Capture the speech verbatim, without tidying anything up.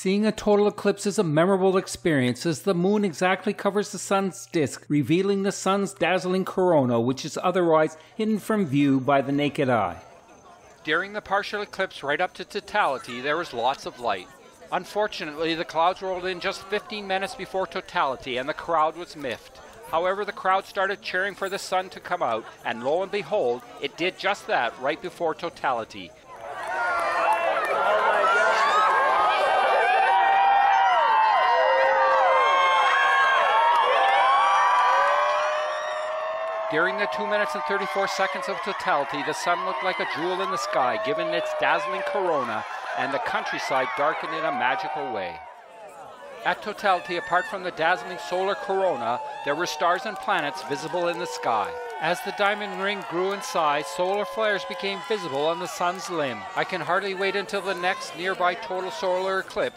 Seeing a total eclipse is a memorable experience as the moon exactly covers the sun's disk, revealing the sun's dazzling corona, which is otherwise hidden from view by the naked eye. During the partial eclipse right up to totality, there was lots of light. Unfortunately, the clouds rolled in just fifteen minutes before totality and the crowd was miffed. However, the crowd started cheering for the sun to come out, and lo and behold, it did just that right before totality. During the two minutes and thirty-four seconds of totality, the sun looked like a jewel in the sky, given its dazzling corona, and the countryside darkened in a magical way. At totality, apart from the dazzling solar corona, there were stars and planets visible in the sky. As the diamond ring grew in size, solar flares became visible on the sun's limb. I can hardly wait until the next nearby total solar eclipse